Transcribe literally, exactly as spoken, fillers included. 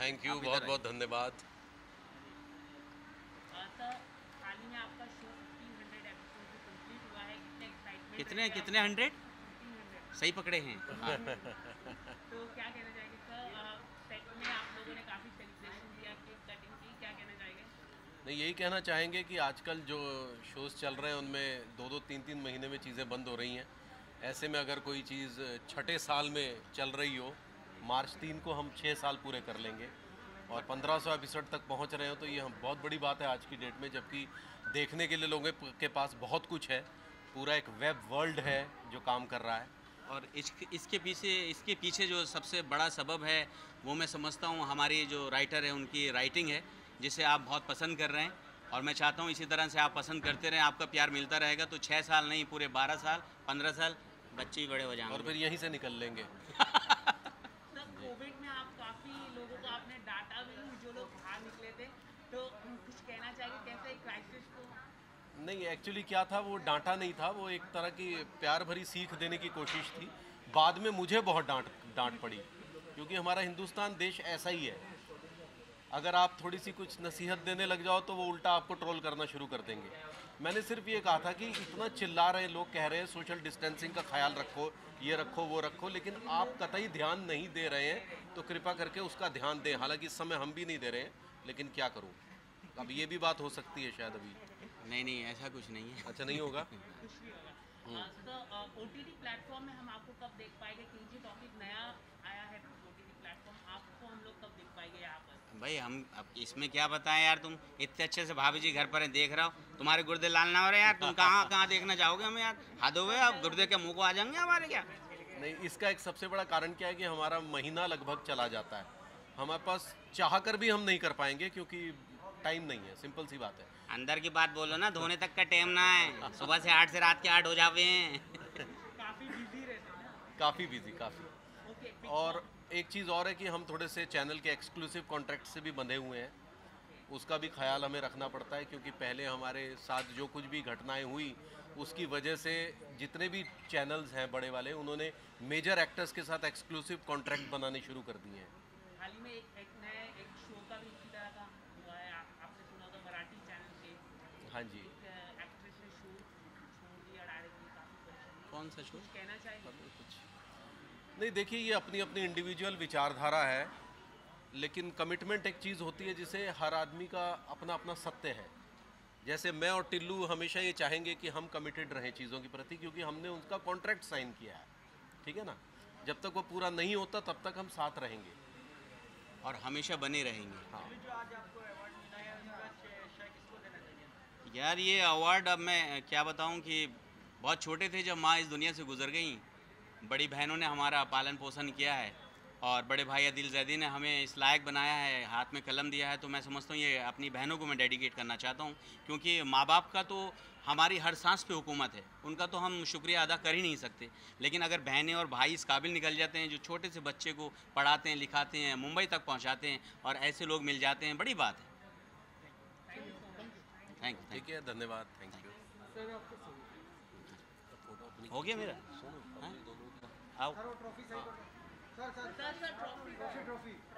Thank you, बहुत बहुत धन्यवाद। कितने कितने हंड्रेड सही पकड़े हैं? हाँ। तो क्या कहना चाहेंगे सर, सेट में आप लोगों ने काफी सेलिब्रेशन दिया, केक कटिंग की, क्या कहना चाहेंगे? नहीं, यही कहना चाहेंगे कि आजकल जो शोज़ चल रहे हैं उनमें दो दो तीन तीन महीने में चीज़ें बंद हो रही हैं। ऐसे में अगर कोई चीज़ छठे साल में चल रही हो, मार्च तीन को हम छः साल पूरे कर लेंगे और पंद्रह सौ एपिसोड तक पहुंच रहे हो, तो ये हम बहुत बड़ी बात है आज की डेट में, जबकि देखने के लिए लोगों के पास बहुत कुछ है, पूरा एक वेब वर्ल्ड है जो काम कर रहा है। और इस, इसके पीछे इसके पीछे जो सबसे बड़ा सबब है वो मैं समझता हूँ हमारी जो राइटर है उनकी राइटिंग है, जिसे आप बहुत पसंद कर रहे हैं और मैं चाहता हूँ इसी तरह से आप पसंद करते रहें, आपका प्यार मिलता रहेगा तो छः साल नहीं पूरे बारह साल पंद्रह साल बच्चे बड़े हो जाएंगे और फिर यहीं से निकल लेंगे। कोविड में आप काफ़ी लोगों को आपने डाटा भी, जो लोग बाहर निकले थे, तो कुछ कहना चाहिए कैसे क्राइसिस को? नहीं, एक्चुअली क्या था, वो डांटा नहीं था, वो एक तरह की प्यार भरी सीख देने की कोशिश थी। बाद में मुझे बहुत डांट डांट पड़ी क्योंकि हमारा हिंदुस्तान देश ऐसा ही है, अगर आप थोड़ी सी कुछ नसीहत देने लग जाओ तो वो उल्टा आपको ट्रोल करना शुरू कर देंगे। मैंने सिर्फ ये कहा था कि इतना चिल्ला रहे लोग, कह रहे हैं सोशल डिस्टेंसिंग का ख्याल रखो, ये रखो वो रखो, लेकिन आप कतई ध्यान नहीं दे रहे हैं, तो कृपा करके उसका ध्यान दें। हालांकि इस समय हम भी नहीं दे रहे हैं, लेकिन क्या करूँ, अब ये भी बात हो सकती है शायद। अभी नहीं नहीं ऐसा कुछ नहीं है। अच्छा, नहीं होगा? तो ओटीटी प्लेटफॉर्म में हम आपको कब देख पाएंगे? केजी टॉपिक नया आया है ओटीटी प्लेटफॉर्म, आपको हम लोग कब देख पाएंगे यहाँ पर? भाई हम अब इसमें क्या बताएं यार, तुम इतने अच्छे से भाभी जी घर पर हैं, देख रहा हो, तुम्हारे गुर्दे लाल ना हो रहे यार, तुम कहाँ कहाँ देखना चाहोगे हमें यार, हद हो गए, अब गुर्दे के मुँह को आ जाएंगे हमारे। क्या नहीं, इसका एक सबसे बड़ा कारण क्या है कि हमारा महीना लगभग चला जाता है, हमारे पास चाह कर भी हम नहीं कर पाएंगे क्योंकि टाइम नहीं है, सिंपल सी बात है। अंदर की बात बोलो ना, धोने तक का टाइम ना है, सुबह से आठ से रात के आठ हो जावे हैं। काफ़ी बिजी रहते हैं, काफ़ी बिजी काफ़ी। और एक चीज़ और है कि हम थोड़े से चैनल के एक्सक्लूसिव कॉन्ट्रैक्ट से भी बंधे हुए हैं, उसका भी ख्याल हमें रखना पड़ता है क्योंकि पहले हमारे साथ जो कुछ भी घटनाएं हुई उसकी वजह से जितने भी चैनल्स हैं बड़े वाले, उन्होंने मेजर एक्टर्स के साथ एक्सक्लूसिव कॉन्ट्रैक्ट बनाने शुरू कर दिए हैं। हाल ही में एक एक शो का भी इसी तरह का हुआ है, आपने सुना होगा मराठी चैनल पे। हाँ जी, एक्ट्रेस ने शो छोड़ दिया डायरेक्टली, काफ़ी परेशानी। कौन सा शो कहना चाहिए? कुछ नहीं, देखिए ये अपनी अपनी इंडिविजुअल विचारधारा है, लेकिन कमिटमेंट एक चीज़ होती है जिसे हर आदमी का अपना अपना सत्य है। जैसे मैं और टिल्लू हमेशा ये चाहेंगे कि हम कमिटेड रहें चीज़ों के प्रति क्योंकि हमने उनका कॉन्ट्रैक्ट साइन किया है, ठीक है ना। जब तक वो पूरा नहीं होता तब तक हम साथ रहेंगे और हमेशा बने रहेंगे। हाँ यार, ये अवार्ड अब मैं क्या बताऊं कि बहुत छोटे थे जब माँ इस दुनिया से गुजर गई, बड़ी बहनों ने हमारा पालन पोषण किया है और बड़े भाई अदिल जैदी ने हमें इस लायक बनाया है, हाथ में कलम दिया है, तो मैं समझता हूँ ये अपनी बहनों को मैं डेडिकेट करना चाहता हूँ क्योंकि माँ बाप का तो हमारी हर सांस पे हुकूमत है, उनका तो हम शुक्रिया अदा कर ही नहीं सकते, लेकिन अगर बहनें और भाई इस काबिल निकल जाते हैं जो छोटे से बच्चे को पढ़ाते हैं, लिखाते हैं, मुंबई तक पहुँचाते हैं और ऐसे लोग मिल जाते हैं, बड़ी बात है। थैंक यू, ठीक है, धन्यवाद, थैंक यू। हो गया मेरा? आओ सर, सर ट्रॉफी।